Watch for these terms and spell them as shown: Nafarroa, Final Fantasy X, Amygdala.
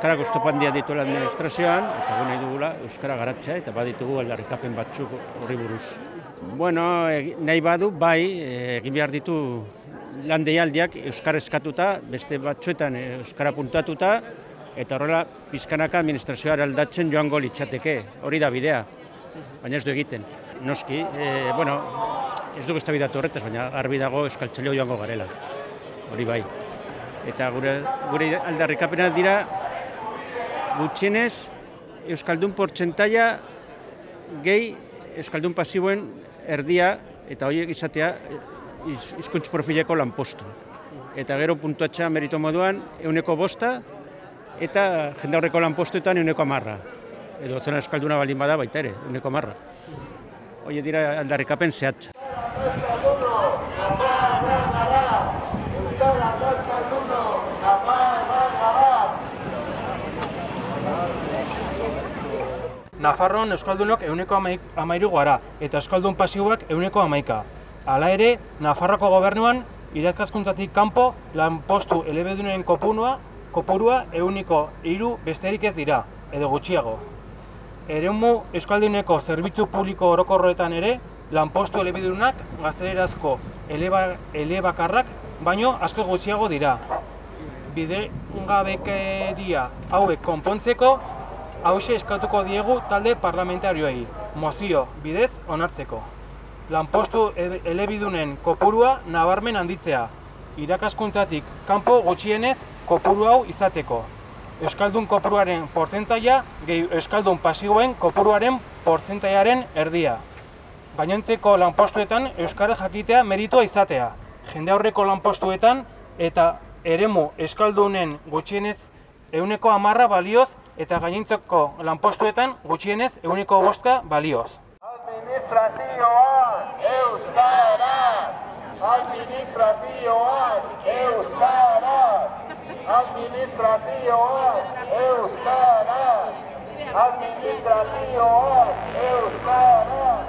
euskara gustopandia dituela administrazioan, eta gune dugula euskara garatzea, eta baditugu aldarrikapen batzuk horri buruz. Bueno, nahi badu, bai, egin behar ditu lan deialdiak euskara eskatuta, beste batzuetan euskara puntatuta, eta horrela pizkanaka administrazioa aldatzen joango litzateke, hori da bidea, baina ez du egiten. Noski, bueno, ez dugu eztabaidatu horretaz, baina garbi dago euskaltzaleo joango garela, hori bai. Eta gure aldarrikapenak dira gutxienez euskaldun portzentaia gehi euskaldun pasiboen erdia eta horiek izatea hizkuntz profileko lanpostu. Eta gero puntuatxa merito moduan 5% eta jendaurreko lanpostuetan 10%. Edo zona euskalduna baldin bada baita ere, 10%. Horiek dira aldarrikapen zehatza. Nafarroan euskaldunok 13% gara eta euskaldun pasiboak 11%. Hala ere, Nafarroako gobernuan irakaskuntzatik kanpo lanpostu elebidunen kopurua 3% besterik ez dira, edo gutxiago. Eremu euskalduneko zerbitzu publiko orokorroetan ere, lanpostu elebidunak gaztelerazko elebakarrak baino asko gutxiago dira. Bidegabekeria hauek konpontzeko, hauxe eskatuko diegu talde parlamentarioei, mozio bidez onartzeko. Lanpostu elebidunen kopurua nabarmen handitzea, irakaskuntzatik kanpo gutxienez kopuru hau izateko. Euskaldun kopuruaren portzentaia gehi euskaldun pasiboen kopuruaren portzentaiaren erdia. Gainontzeko lanpostuetan euskara jakitea meritua izatea, jendaurreko lanpostuetan eta eremu euskaldunen gutxienez 10% balioz eta gainontzeko lanpostuetan gutxienez 5% balioz. Administrazioan euskaraz